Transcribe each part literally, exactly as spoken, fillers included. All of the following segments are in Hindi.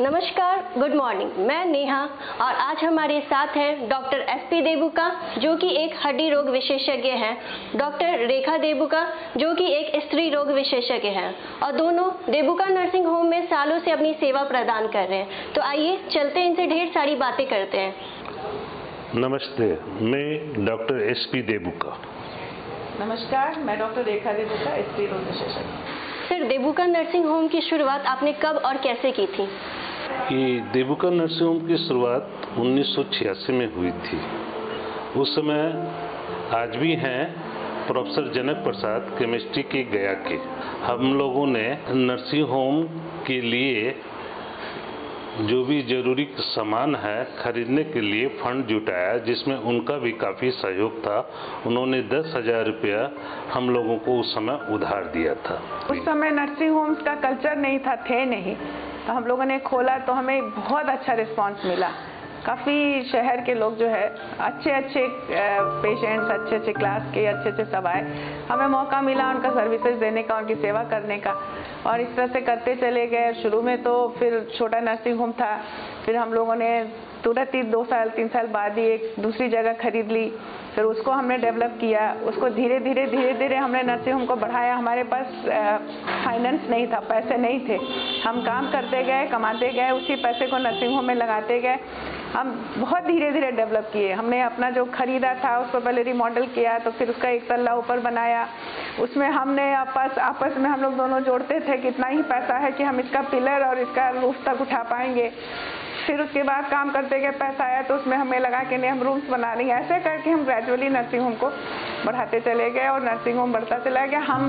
नमस्कार, गुड मॉर्निंग। मैं नेहा और आज हमारे साथ हैं डॉक्टर एस पी देबुका जो कि एक हड्डी रोग विशेषज्ञ हैं, डॉक्टर रेखा देबुका जो कि एक स्त्री रोग विशेषज्ञ हैं और दोनों देबुका नर्सिंग होम में सालों से अपनी सेवा प्रदान कर रहे हैं। तो आइए चलते इनसे ढेर सारी बातें करते हैं। नमस्ते, मैं डॉक्टर एस पी देबुका। नमस्कार, मैं डॉक्टर रेखा देबुका, स्त्री रोग विशेषज्ञ। सर, देबुका नर्सिंग होम की शुरुआत आपने कब और कैसे की थी? ये देबुका नर्सिंग होम की शुरुआत उन्नीस सौ छियासी में हुई थी। उस समय आज भी हैं प्रोफेसर जनक प्रसाद, केमिस्ट्री के गया के। हम लोगों ने नर्सिंग होम के लिए जो भी जरूरी सामान है खरीदने के लिए फंड जुटाया, जिसमें उनका भी काफ़ी सहयोग था। उन्होंने दस हज़ार रुपया हम लोगों को उस समय उधार दिया था। उस समय नर्सिंग होम्स का कल्चर नहीं था, थे नहीं, तो हम लोगों ने खोला तो हमें बहुत अच्छा रिस्पांस मिला। काफ़ी शहर के लोग जो है अच्छे अच्छे पेशेंट्स, अच्छे अच्छे क्लास के, अच्छे अच्छे सब आए। हमें मौका मिला उनका सर्विसेज देने का, उनकी सेवा करने का, और इस तरह से करते चले गए। शुरू में तो फिर छोटा नर्सिंग होम था, फिर हम लोगों ने तुरंत ही दो साल तीन साल बाद ही एक दूसरी जगह खरीद ली, फिर उसको हमने डेवलप किया। उसको धीरे धीरे धीरे धीरे हमने नर्सिंग होम को बढ़ाया। हमारे पास फाइनेंस नहीं था, पैसे नहीं थे। हम काम करते गए, कमाते गए, उसी पैसे को नर्सिंग होम में लगाते गए। हम बहुत धीरे धीरे डेवलप किए। हमने अपना जो खरीदा था उसको पहले रिमॉडल किया, तो फिर उसका एक तल्ला ऊपर बनाया। उसमें हमने आपस आपस में हम लोग दोनों जोड़ते थे कि इतना ही पैसा है कि हम इसका पिलर और इसका रूफ तक उठा पाएंगे। फिर उसके बाद काम करते गए, पैसा आया तो उसमें हमें लगा कि नहीं, हम रूम्स बना लेंगे। ऐसे करके हम ग्रेजुअली नर्सिंग होम को बढ़ाते चले गए और नर्सिंग होम बढ़ता चला गया। हम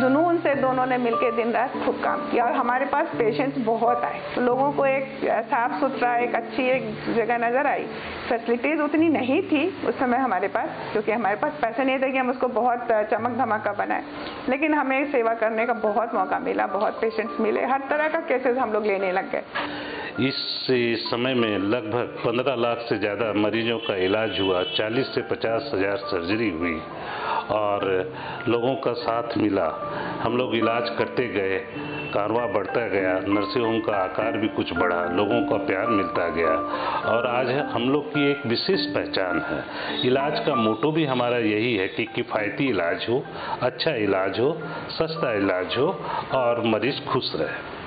जुनून से दोनों ने मिलकर दिन रात खूब काम किया और हमारे पास पेशेंट्स बहुत आए। तो लोगों को एक साफ़ सुथरा, एक अच्छी एक जगह नज़र आई। फैसिलिटीज़ उतनी नहीं थी उस समय हमारे पास, क्योंकि हमारे पास पैसे नहीं थे कि हम उसको बहुत चमक धमाका बनाएं, लेकिन हमें सेवा करने का बहुत मौका मिला, बहुत पेशेंट्स मिले, हर तरह का केसेस हम लोग लेने लग गए। इस समय में लगभग पंद्रह लाख से ज़्यादा मरीजों का इलाज हुआ, चालीस से पचास हज़ार सर्जरी हुई और लोगों का साथ मिला। हम लोग इलाज करते गए, कारवां बढ़ता गया, नर्सिंग होम का आकार भी कुछ बढ़ा, लोगों का प्यार मिलता गया और आज हम लोग की एक विशेष पहचान है। इलाज का मोटो भी हमारा यही है कि किफ़ायती इलाज हो, अच्छा इलाज हो, सस्ता इलाज हो और मरीज़ खुश रहे।